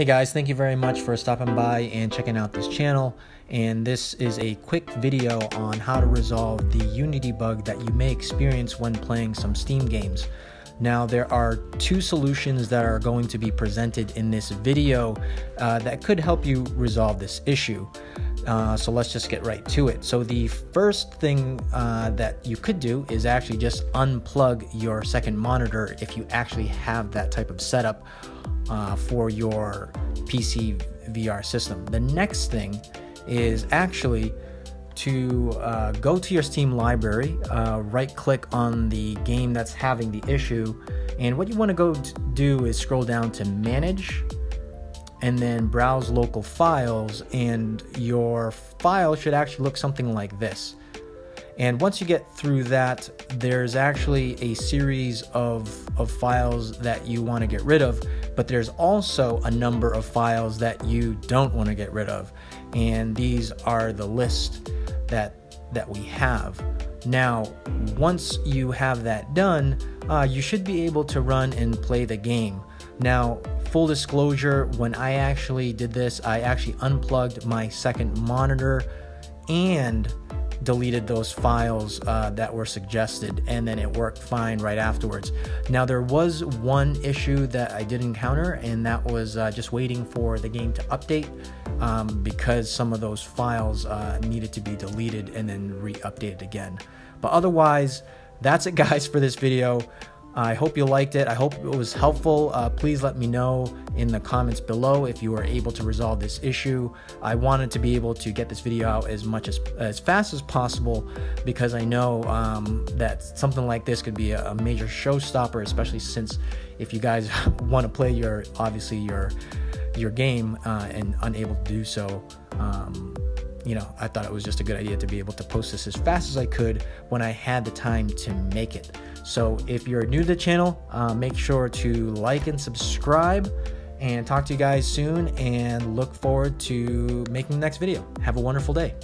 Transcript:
Hey guys, thank you very much for stopping by and checking out this channel. And this is a quick video on how to resolve the Unity bug that you may experience when playing some Steam games. Now, there are two solutions that are going to be presented in this video that could help you resolve this issue. So let's just get right to it. So the first thing that you could do is actually just unplug your second monitor if you actually have that type of setup for your PC VR system. The next thing is actually to go to your Steam library, right-click on the game that's having the issue, and what you want to go do is scroll down to Manage, and then Browse Local Files, and your file should actually look something like this. And once you get through that, there's actually a series of files that you want to get rid of, but there's also a number of files that you don't want to get rid of. And these are the list that we have. Now, once you have that done, you should be able to run and play the game. Now, full disclosure, when I actually did this, I actually unplugged my second monitor and deleted those files that were suggested, and then it worked fine right afterwards. Now, there was one issue that I did encounter, and that was just waiting for the game to update because some of those files needed to be deleted and then re-updated again. But otherwise, that's it guys for this video. I hope you liked it. I hope it was helpful. Please let me know in the comments below if you were able to resolve this issue. I wanted to be able to get this video out as fast as possible, because I know that something like this could be a major showstopper, especially since if you guys want to play your game and unable to do so. You know, I thought it was just a good idea to be able to post this as fast as I could when I had the time to make it. So if you're new to the channel, make sure to like and subscribe, and talk to you guys soon, and look forward to making the next video. Have a wonderful day.